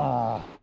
Ah.